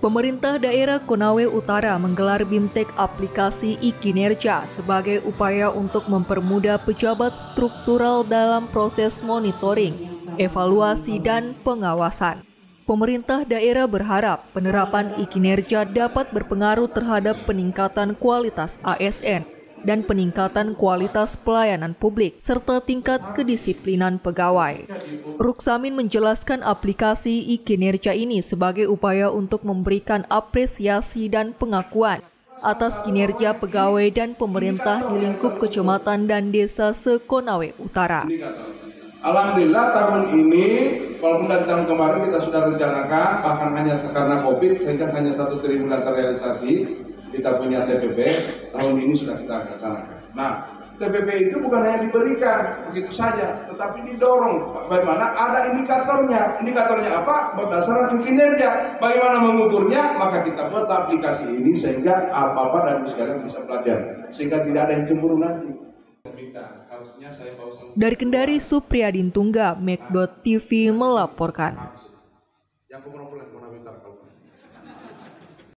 Pemerintah daerah Konawe Utara menggelar BIMTEK aplikasi e-Kinerja sebagai upaya untuk mempermudah pejabat struktural dalam proses monitoring, evaluasi, dan pengawasan. Pemerintah daerah berharap penerapan e-Kinerja dapat berpengaruh terhadap peningkatan kualitas ASN dan peningkatan kualitas pelayanan publik, serta tingkat kedisiplinan pegawai. Ruksamin menjelaskan aplikasi e-Kinerja ini sebagai upaya untuk memberikan apresiasi dan pengakuan atas kinerja pegawai dan pemerintah di lingkup kecamatan dan desa Sekonawe Utara. Alhamdulillah tahun ini, walaupun dari tahun kemarin kita sudah rencanakan, bahkan hanya karena COVID, sehingga hanya 1 triliun terrealisasi, kita punya TPP, tahun ini sudah kita laksanakan. Nah, TPP itu bukan hanya diberikan begitu saja, tetapi didorong. Bagaimana? Ada indikatornya. Indikatornya apa? Berdasarkan kinerja. Bagaimana mengukurnya? Maka kita buat aplikasi ini sehingga apa-apa dan segala bisa pelajari, sehingga tidak ada yang cemburu nanti. Dari Kendari, Supriyadin Tungga, TV melaporkan.